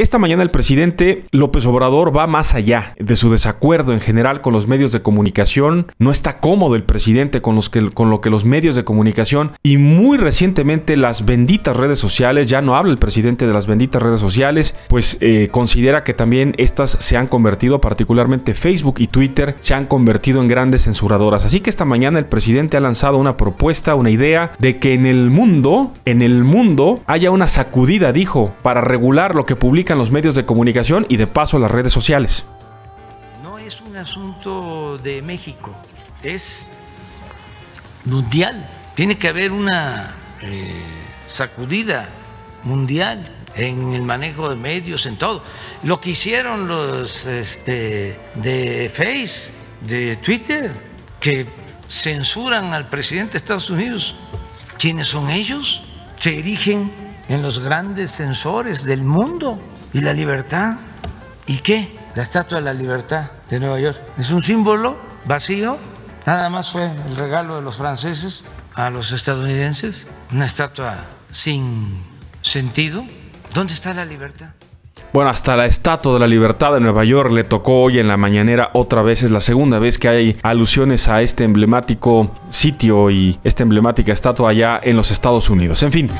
Esta mañana el presidente López Obrador va más allá de su desacuerdo en general con los medios de comunicación. No está cómodo el presidente con lo que los medios de comunicación y muy recientemente las benditas redes sociales, ya no habla el presidente de las benditas redes sociales, pues considera que también estas se han convertido, particularmente Facebook y Twitter, se han convertido en grandes censuradoras. Así que esta mañana el presidente ha lanzado una propuesta, una idea de que en el mundo haya una sacudida, dijo, para regular lo que publica los medios de comunicación y de paso las redes sociales. No es un asunto de México, es mundial. Tiene que haber una sacudida mundial en el manejo de medios, en todo. Lo que hicieron los de Face, de Twitter, que censuran al presidente de Estados Unidos. ¿Quiénes son ellos? Se erigen en los grandes censores del mundo. ¿Y la libertad? ¿Y qué? La Estatua de la Libertad de Nueva York es un símbolo vacío. Nada más fue el regalo de los franceses a los estadounidenses. Una estatua sin sentido. ¿Dónde está la libertad? Bueno, hasta la Estatua de la Libertad de Nueva York le tocó hoy en la mañanera otra vez. Es la segunda vez que hay alusiones a este emblemático sitio y esta emblemática estatua allá en los Estados Unidos. En fin.